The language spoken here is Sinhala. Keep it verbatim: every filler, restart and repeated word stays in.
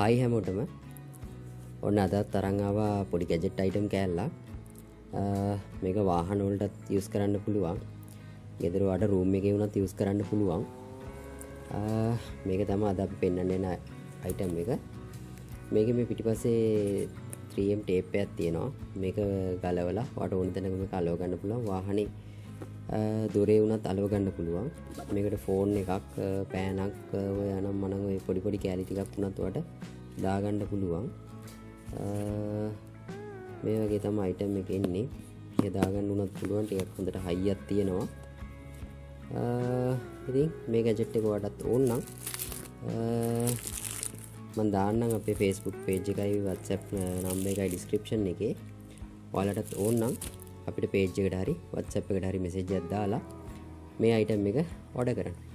හයි හැමෝටම. ඔන්න අදත් තරංග ආවා පොඩි ගැජට් අයිටම් කෑල්ලා. මේක වාහන වලටත් යූස් කරන්න පුළුවන්. ගෙදර වල රූම් එකේ වුණත් යූස් කරන්න පුළුවන්. මේක තමයි අද අපි පෙන්වන්න යන අයිටම් එක. මේකේ මේ පිටිපස්සේ three M ටේප් එකක් තියෙනවා. මේක ගලවලා වට ඕන තැනකම කලව ගන්න පුළුවන්. වාහනේ දුරේ වුණත් අලව ගන්න පුළුවන්. මේකට ෆෝන් එකක්, පෑනක්, ඔය අනම් මනම් ඔය පොඩි පොඩි කැලි ටිකක් වුණත් වට දා ගන්න පුළුවන්. මේ වගේ තමයි අයිටම් එක එන්නේ. ඒක දා ගන්න වුණත් පුළුවන්. ටිකක් හොඳට හයියක් තියෙනවා. ඉතින් මේ ගැජට් එක වඩාත් ඕන නම් මම දාන්නම් අපේ Facebook page එකයි WhatsApp number එකයි description එකේ. ඔයාලටත් ඕන නම් අපිට page එකට හරි WhatsApp එකට හරි message එකක් දාලා මේ item එක order කරන්න.